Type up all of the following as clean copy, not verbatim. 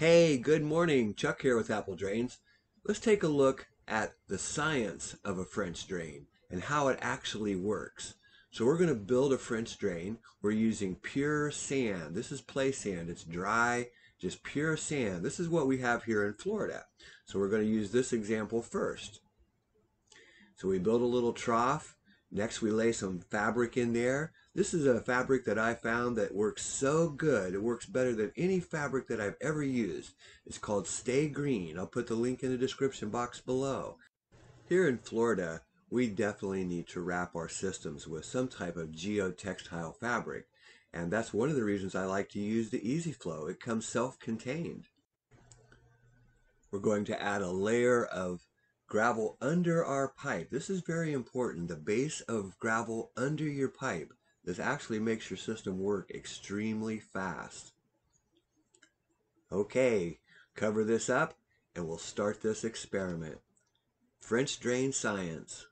Hey, good morning. Chuck here with Apple Drains. Let's take a look at the science of a French drain and how it actually works. So we're going to build a French drain. We're using pure sand. This is play sand. It's dry, just pure sand. This is what we have here in Florida. So we're going to use this example first. So we build a little trough. Next, we lay some fabric in there. This is a fabric that I found that works so good. It works better than any fabric that I've ever used. It's called Stay Green. I'll put the link in the description box below. Here in Florida, we definitely need to wrap our systems with some type of geotextile fabric. And that's one of the reasons I like to use the EasyFlow. It comes self-contained. We're going to add a layer of gravel under our pipe. This is very important. The base of gravel under your pipe. This actually makes your system work extremely fast. Okay, cover this up and we'll start this experiment. French Drain Science.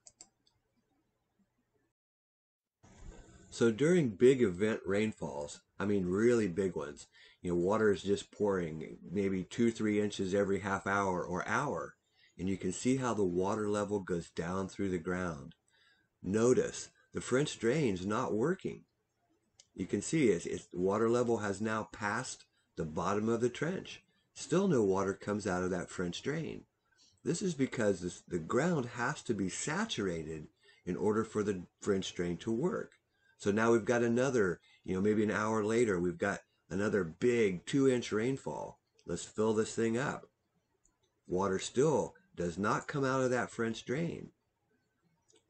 So during big event rainfalls, I mean really big ones, you know, water is just pouring maybe 2-3 inches every half hour or hour. And you can see how the water level goes down through the ground. Notice the French drain's not working. You can see it's water level has now passed the bottom of the trench. Still no water comes out of that French drain. This is because the ground has to be saturated in order for the French drain to work. So now we've got another, you know, maybe an hour later, we've got another big 2-inch rainfall. Let's fill this thing up. Water still does not come out of that French drain.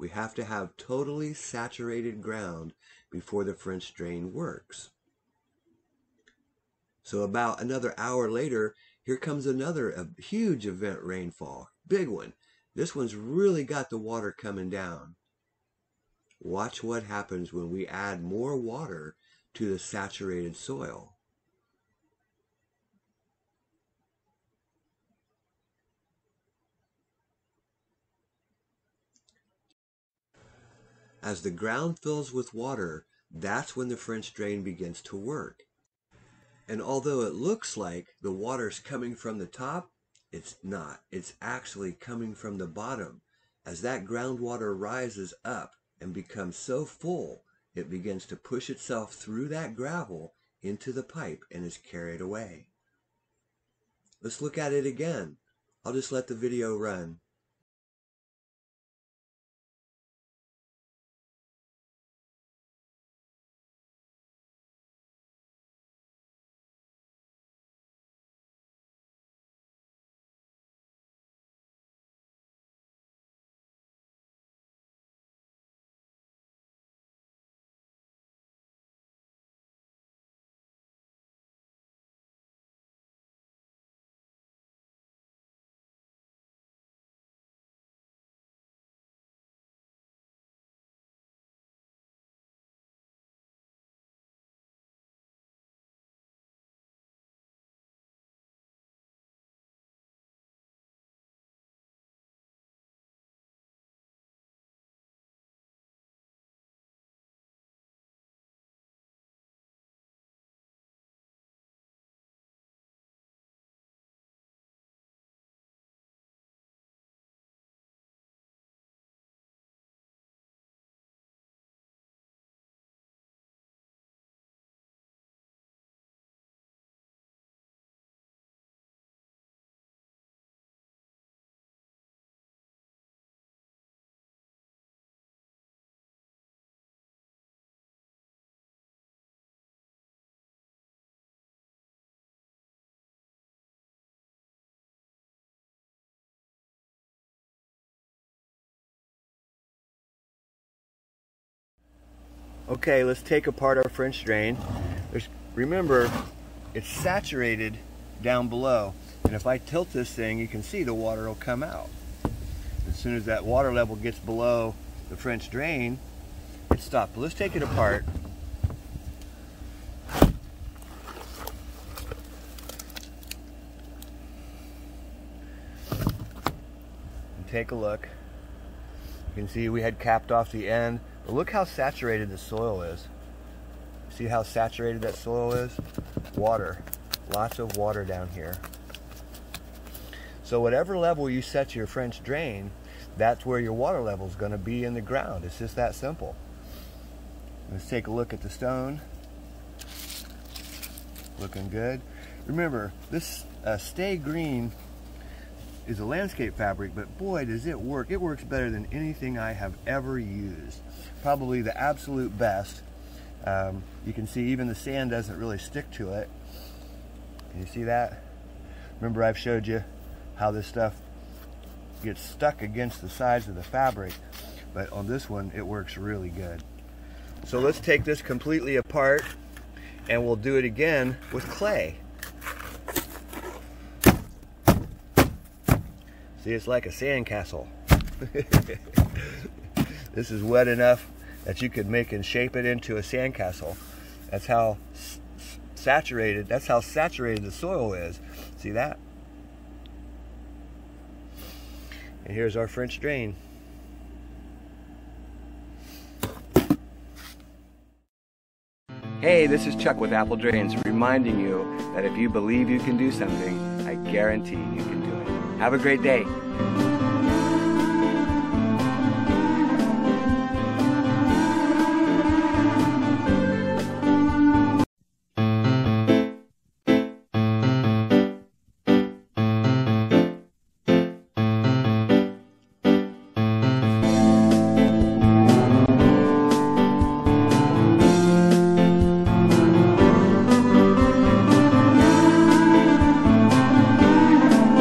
We have to have totally saturated ground before the French drain works. So about another hour later, here comes another huge event rainfall, big one. This one's really got the water coming down. Watch what happens when we add more water to the saturated soil. As the ground fills with water, that's when the French drain begins to work. And although it looks like the water's coming from the top, it's not. It's actually coming from the bottom. As that groundwater rises up and becomes so full, it begins to push itself through that gravel into the pipe and is carried away. Let's look at it again. I'll just let the video run. Okay, let's take apart our French drain. Remember, it's saturated down below. And if I tilt this thing, you can see the water will come out. As soon as that water level gets below the French drain, it stopped. Let's take it apart. And take a look. You can see we had capped off the end. But look how saturated the soil is. See how saturated that soil is? Water. lots of water down here. So whatever level you set your French drain, that's where your water level is going to be in the ground. It's just that simple. Let's take a look at the stone. Looking good. Remember, this Stay Green is a landscape fabric, but boy, does it work. It works better than anything I have ever used. Probably the absolute best. You can see even the sand doesn't really stick to it. Can you see that? Remember, I've showed you how this stuff gets stuck against the sides of the fabric, but on this one, it works really good. So let's take this completely apart and we'll do it again with clay. See, it's like a sandcastle. This is wet enough that you could make and shape it into a sandcastle. That's how saturated the soil is. See that? And here's our French drain. Hey, this is Chuck with Apple Drains, reminding you that if you believe you can do something, I guarantee you can do it. Have a great day.